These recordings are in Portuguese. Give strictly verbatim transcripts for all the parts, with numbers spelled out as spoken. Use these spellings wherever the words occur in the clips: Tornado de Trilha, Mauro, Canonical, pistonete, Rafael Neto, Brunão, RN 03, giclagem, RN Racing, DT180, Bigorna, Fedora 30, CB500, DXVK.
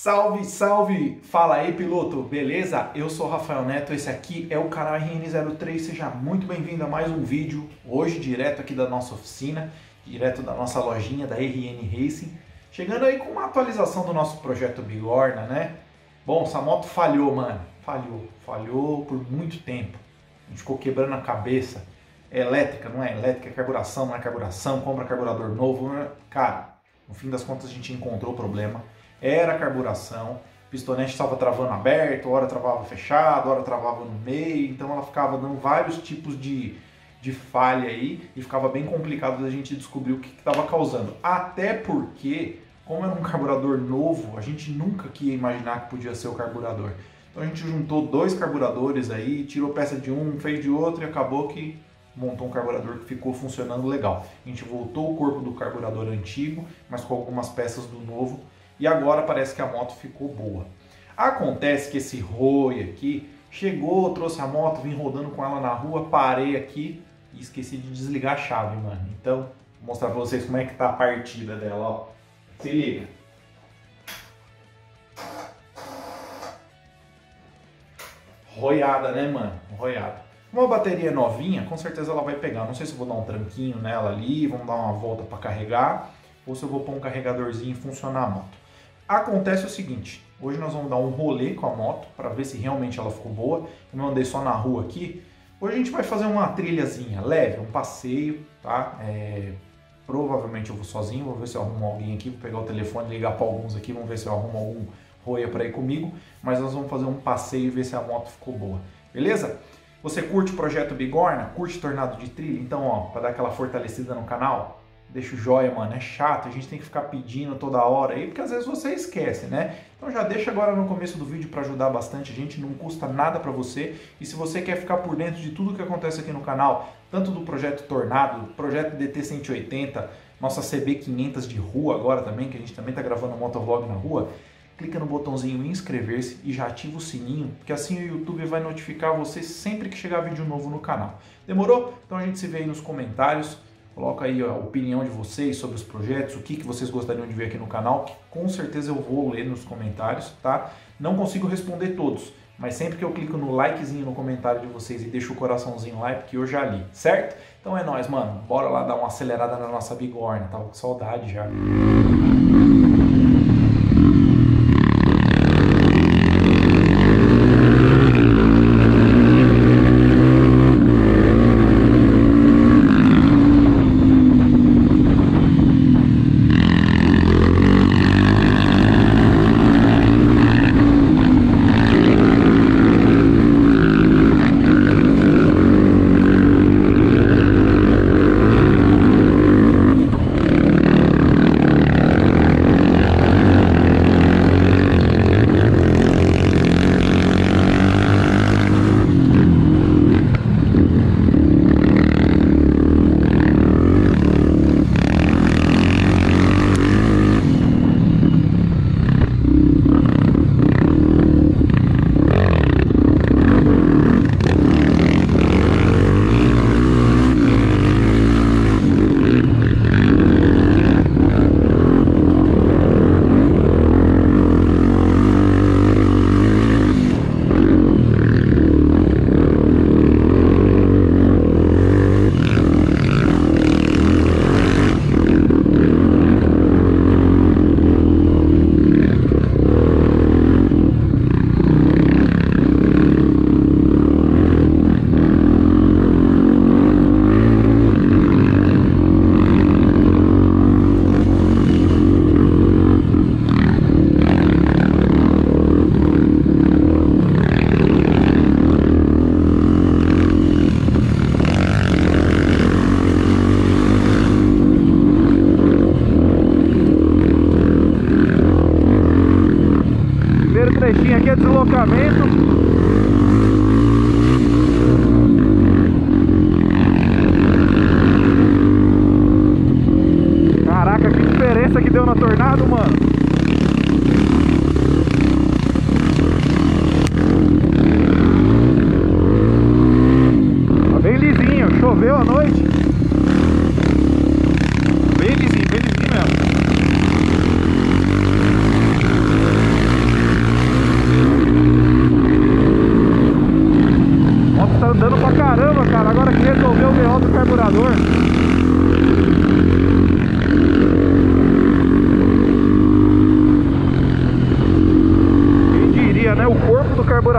Salve, salve! Fala aí, piloto! Beleza? Eu sou o Rafael Neto, esse aqui é o canal R N zero três, seja muito bem-vindo a mais um vídeo, hoje direto aqui da nossa oficina, direto da nossa lojinha da R N Racing, chegando aí com uma atualização do nosso projeto Bigorna, né? Bom, essa moto falhou, mano, falhou, falhou por muito tempo, a gente ficou quebrando a cabeça, é elétrica, não é elétrica, é carburação, não é carburação, compra carburador novo, né? Cara, no fim das contas a gente encontrou o problema. Era a carburação, o pistonete estava travando aberto, hora travava fechado, hora travava no meio, então ela ficava dando vários tipos de, de falha aí e ficava bem complicado da gente descobrir o que estava causando. Até porque, como era um carburador novo, a gente nunca ia imaginar que podia ser o carburador. Então a gente juntou dois carburadores aí, tirou peça de um, fez de outro e acabou que montou um carburador que ficou funcionando legal. A gente voltou o corpo do carburador antigo, mas com algumas peças do novo. E agora parece que a moto ficou boa. Acontece que esse Roy aqui chegou, trouxe a moto, vim rodando com ela na rua, parei aqui e esqueci de desligar a chave, mano. Então, vou mostrar pra vocês como é que tá a partida dela, ó. Se liga. Roiada, né, mano? Roiada. Uma bateria novinha, com certeza ela vai pegar. Não sei se eu vou dar um tranquinho nela ali, vamos dar uma volta pra carregar, ou se eu vou pôr um carregadorzinho e funcionar a moto. Acontece o seguinte, hoje nós vamos dar um rolê com a moto para ver se realmente ela ficou boa. Eu não andei só na rua aqui. Hoje a gente vai fazer uma trilhazinha leve, um passeio, tá? É, provavelmente eu vou sozinho, vou ver se eu arrumo alguém aqui, vou pegar o telefone, ligar para alguns aqui, vamos ver se eu arrumo algum roia para ir comigo, mas nós vamos fazer um passeio e ver se a moto ficou boa, beleza? Você curte o projeto Bigorna? Curte Tornado de Trilha? Então, ó, para dar aquela fortalecida no canal, deixa o joia, mano, é chato, a gente tem que ficar pedindo toda hora aí, porque às vezes você esquece, né? Então já deixa agora no começo do vídeo para ajudar bastante a gente, não custa nada para você. E se você quer ficar por dentro de tudo que acontece aqui no canal, tanto do projeto Tornado, do projeto D T cento e oitenta, nossa C B quinhentos de rua agora também, que a gente também tá gravando um motovlog na rua, clica no botãozinho inscrever-se e já ativa o sininho, porque assim o YouTube vai notificar você sempre que chegar vídeo novo no canal. Demorou? Então a gente se vê aí nos comentários. Coloca aí a opinião de vocês sobre os projetos, o que, que vocês gostariam de ver aqui no canal, que com certeza eu vou ler nos comentários, tá? Não consigo responder todos, mas sempre que eu clico no likezinho no comentário de vocês e deixo o coraçãozinho lá, é porque eu já li, certo? Então é nóis, mano. Bora lá dar uma acelerada na nossa Bigorna, tava com saudade já. Aqui é deslocamento.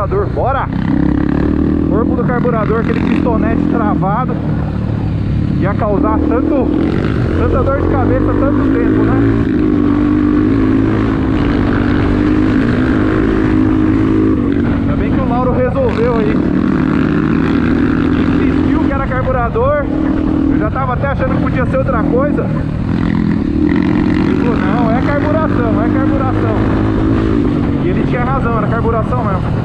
carburador, bora! Corpo do carburador, aquele pistonete travado, ia causar tanto, tanta dor de cabeça, tanto tempo, né? Ainda bem que o Mauro resolveu aí. Insistiu que era carburador, eu já tava até achando que podia ser outra coisa. Não, é carburação, é carburação. E ele tinha razão, era carburação mesmo.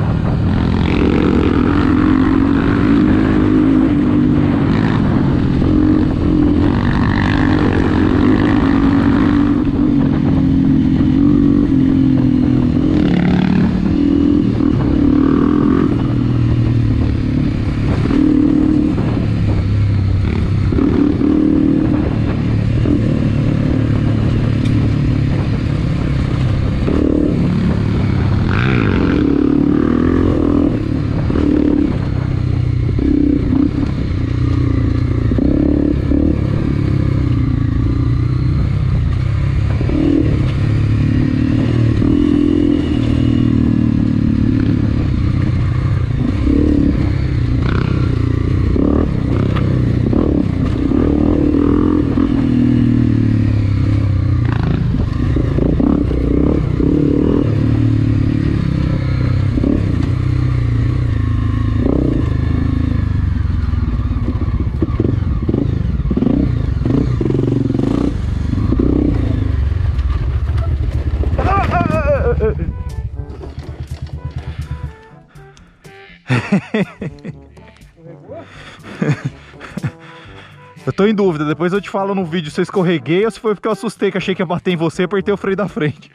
Eu tô em dúvida, depois eu te falo no vídeo se eu escorreguei ou se foi porque eu assustei, que achei que ia bater em você e apertei o freio da frente.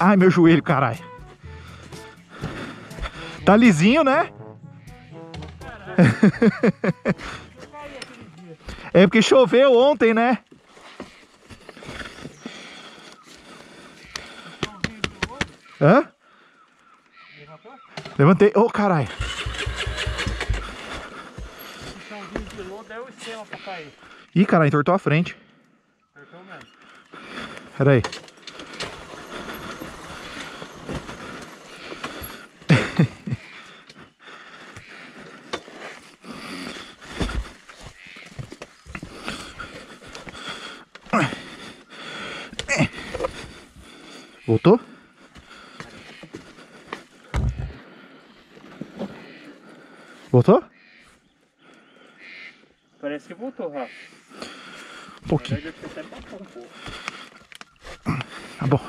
Ai, meu joelho, caralho. Tá lisinho, né? É porque choveu ontem, né? Hã? Levantei. Ô, oh, caralho. O chãozinho de lodo é o esquema pra cair. Ih, caralho, entortou a frente. Entortou mesmo. Pera aí. Voltou? Voltou? Parece que voltou, Rafa. Um pouquinho. Na verdade, eu até um pouco. Tá bom.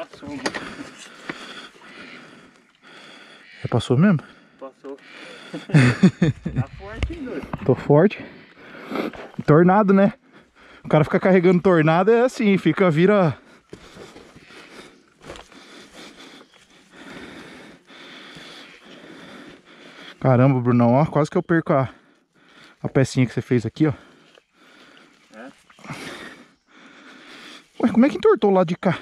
Passou, mano. Já passou mesmo? Passou. Tá forte, hein, doido? Tô forte. Tornado, né? O cara fica carregando tornado, é assim, fica, vira... Caramba, Brunão, ó, quase que eu perco a, a pecinha que você fez aqui, ó. É? Ué, como é que entortou o lado de cá?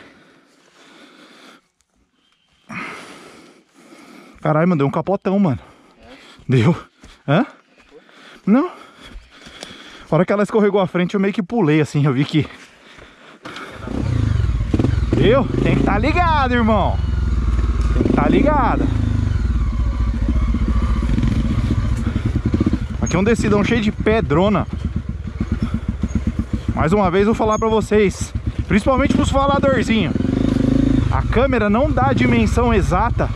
Caralho, mano, deu um capotão, mano. É? Deu. Hã? Não. Na hora que ela escorregou a frente, eu meio que pulei, assim, eu vi que... Deu? Tem que tá ligado, irmão. Tem que tá ligado. Aqui é um descidão cheio de pedrona. Mais uma vez eu vou falar pra vocês, principalmente pros faladorzinhos, a câmera não dá a dimensão exata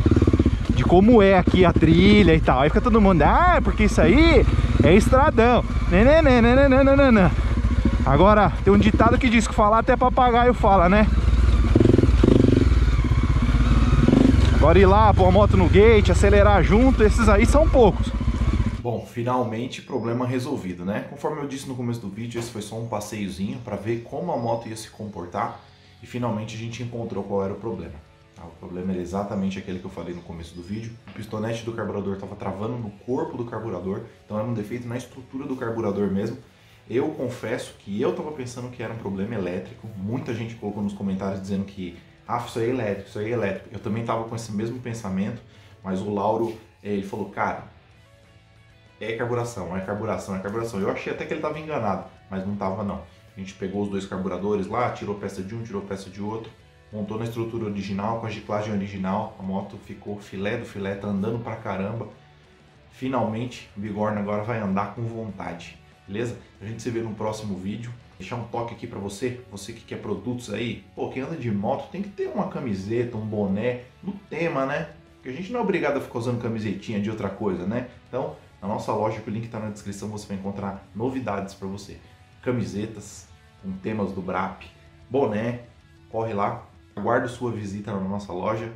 de como é aqui a trilha e tal. Aí fica todo mundo, ah, porque isso aí é estradão. Nananana. Agora, tem um ditado que diz que falar até papagaio fala, né? Agora ir lá, pôr a moto no gate, acelerar junto, esses aí são poucos. Bom, finalmente problema resolvido, né? Conforme eu disse no começo do vídeo, esse foi só um passeiozinho para ver como a moto ia se comportar e finalmente a gente encontrou qual era o problema. O problema era exatamente aquele que eu falei no começo do vídeo. O pistonete do carburador estava travando no corpo do carburador, então era um defeito na estrutura do carburador mesmo. Eu confesso que eu estava pensando que era um problema elétrico, muita gente colocou nos comentários dizendo que ah, isso aí é elétrico, isso aí é elétrico. Eu também estava com esse mesmo pensamento, mas o Lauro, ele falou, cara, é carburação, é carburação, é carburação. Eu achei até que ele estava enganado, mas não estava não. A gente pegou os dois carburadores lá, tirou peça de um, tirou peça de outro. montou na estrutura original, com a giclagem original, a moto ficou filé do filé, tá andando pra caramba. Finalmente, o Bigorna agora vai andar com vontade, beleza? A gente se vê no próximo vídeo. Deixar um toque aqui pra você, você que quer produtos aí, pô, quem anda de moto tem que ter uma camiseta, um boné, no tema, né? Porque a gente não é obrigado a ficar usando camisetinha de outra coisa, né? Então, na nossa loja, que o link tá na descrição, você vai encontrar novidades pra você. Camisetas com temas do B R A P, boné, corre lá, aguardo sua visita na nossa loja.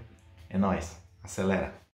É nóis, acelera!